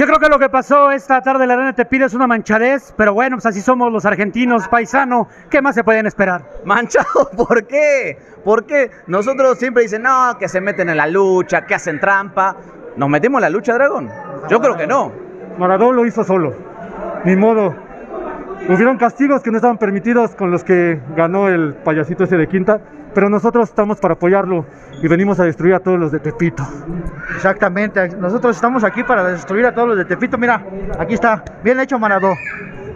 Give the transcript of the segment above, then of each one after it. Yo creo que lo que pasó esta tarde en la arena Tepito es una manchadez, pero bueno, pues así somos los argentinos, paisano, ¿qué más se pueden esperar? ¿Manchado? ¿Por qué? Porque nosotros siempre dicen, no, que se meten en la lucha, que hacen trampa. ¿Nos metemos en la lucha, Dragón? Yo creo que no. Maradó lo hizo solo, ni modo. Hubieron castigos que no estaban permitidos con los que ganó el payasito ese de Quinta, pero nosotros estamos para apoyarlo y venimos a destruir a todos los de Tepito. Exactamente, nosotros estamos aquí para destruir a todos los de Tepito. Mira, aquí está, bien hecho Marado.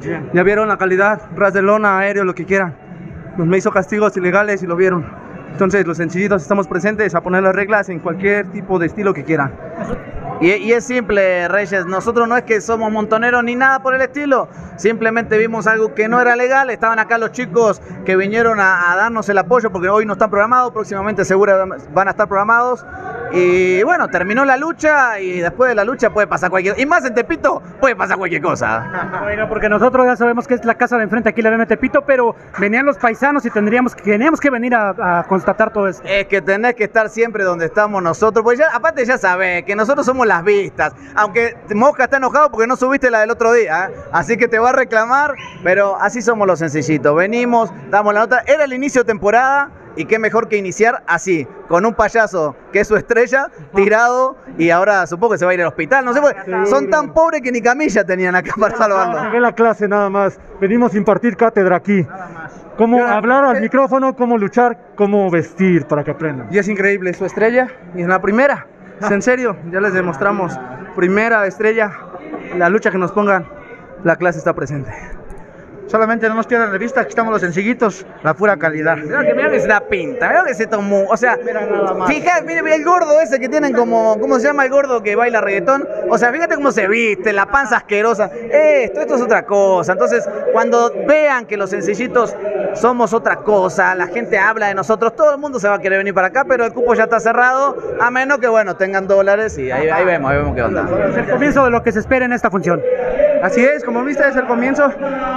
Bien. Ya vieron la calidad, ras de lona, aéreo, lo que quieran. Nos me hizo castigos ilegales y lo vieron. Entonces los Sencillitos estamos presentes a poner las reglas en cualquier tipo de estilo que quieran. Y es simple, Reyes, nosotros no es que somos montoneros ni nada por el estilo, simplemente vimos algo que no era legal, estaban acá los chicos que vinieron a darnos el apoyo porque hoy no están programados, próximamente seguro van a estar programados. Y bueno, terminó la lucha y después de la lucha puede pasar cualquier cosa. Y más en Tepito puede pasar cualquier cosa. Bueno, porque nosotros ya sabemos que es la casa de enfrente aquí, la arena Tepito, pero venían los paisanos y teníamos que venir a constatar todo esto. Es que tenés que estar siempre donde estamos nosotros, porque ya, aparte ya sabés que nosotros somos las vistas. Aunque Mosca está enojado porque no subiste la del otro día, ¿eh? Así que te va a reclamar, pero así somos los Sencillitos. Venimos, damos la nota, era el inicio de temporada. Y qué mejor que iniciar así, con un payaso que es su estrella, tirado, y ahora supongo que se va a ir al hospital, no sé, sí, son tan pobres que ni camilla tenían acá para salvarlo. No, la clase nada más, venimos a impartir cátedra aquí, nada más. Cómo hablar al micrófono, cómo luchar, cómo vestir para que aprendan. Y es increíble, su estrella, y en la primera, es en serio, ya les demostramos, primera estrella, la lucha que nos pongan, la clase está presente. Solamente no nos pierdan de vista, aquí estamos los Sencillitos, la pura calidad. Mirá que se da pinta, mirá que se tomó, o sea, fíjate, mira el gordo ese que tienen como, ¿cómo se llama el gordo que baila reggaetón? O sea, fíjate cómo se viste, la panza asquerosa, esto es otra cosa. Entonces, cuando vean que los Sencillitos somos otra cosa, la gente habla de nosotros, todo el mundo se va a querer venir para acá, pero el cupo ya está cerrado, a menos que, bueno, tengan dólares y ahí vemos qué onda. Es el comienzo de lo que se espera en esta función. Así es, como viste, es el comienzo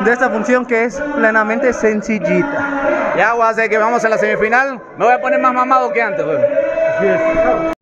de esta función que es plenamente sencillita. Ya voy a hacer que vamos a la semifinal, me voy a poner más mamado que antes, güey. Así es.